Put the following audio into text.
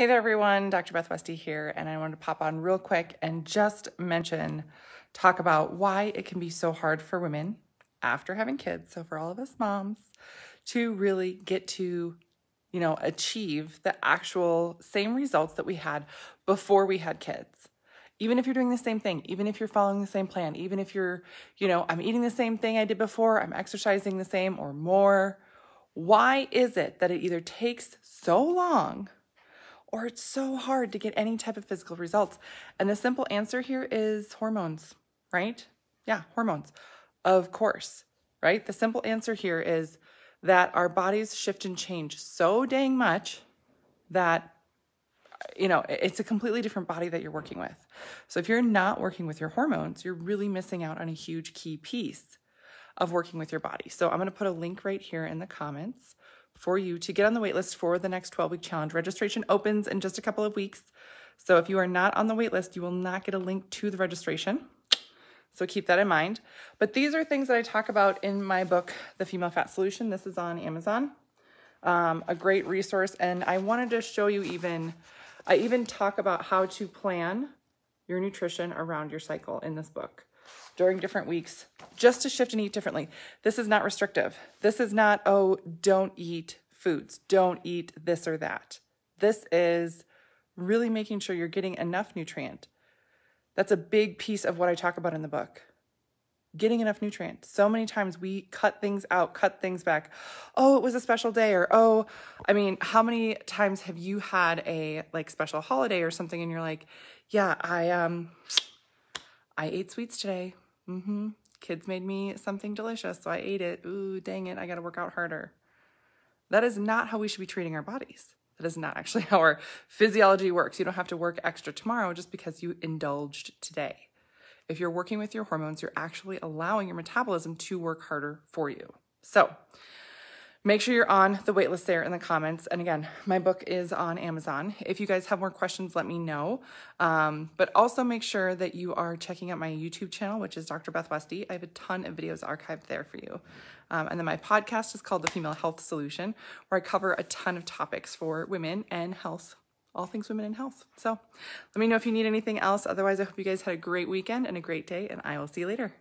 Hey there everyone, Dr. Beth Westie here, and I wanted to pop on real quick and just talk about why it can be so hard for women after having kids, so for all of us moms, to really get to, achieve the actual same results that we had before we had kids. Even if you're doing the same thing, even if you're following the same plan, even if you're, I'm eating the same thing I did before, I'm exercising the same or more, why is it that it either takes so long or it's so hard to get any type of physical results? And the simple answer here is hormones, right? Yeah, hormones, of course, right? The simple answer here is that our bodies shift and change so dang much that, it's a completely different body that you're working with. So if you're not working with your hormones, you're really missing out on a huge key piece of working with your body. So I'm gonna put a link right here in the comments for you to get on the waitlist for the next 12-week challenge. Registration opens in just a couple of weeks. So if you are not on the waitlist, you will not get a link to the registration. So keep that in mind. But these are things that I talk about in my book, The Female Fat Solution. This is on Amazon, a great resource. And I wanted to show you I even talk about how to plan your nutrition around your cycle in this book during different weeks, just to shift and eat differently. This is not restrictive. This is not, oh, don't eat foods, don't eat this or that. This is really making sure you're getting enough nutrient. That's a big piece of what I talk about in the book. Getting enough nutrient. So many times we cut things out, cut things back. Oh, it was a special day, or oh, how many times have you had a special holiday or something and you're like, yeah, I ate sweets today. Kids made me something delicious, so I ate it. Ooh, dang it, I gotta work out harder. That is not how we should be treating our bodies. That is not actually how our physiology works. You don't have to work extra tomorrow just because you indulged today. If you're working with your hormones, you're actually allowing your metabolism to work harder for you. So make sure you're on the waitlist there in the comments. And again, my book is on Amazon. If you guys have more questions, let me know. But also make sure that you are checking out my YouTube channel, which is Dr. Beth Westie. I have a ton of videos archived there for you. And then my podcast is called The Female Health Solution, where I cover a ton of topics for women and health, all things women and health. So let me know if you need anything else. Otherwise, I hope you guys had a great weekend and a great day, and I will see you later.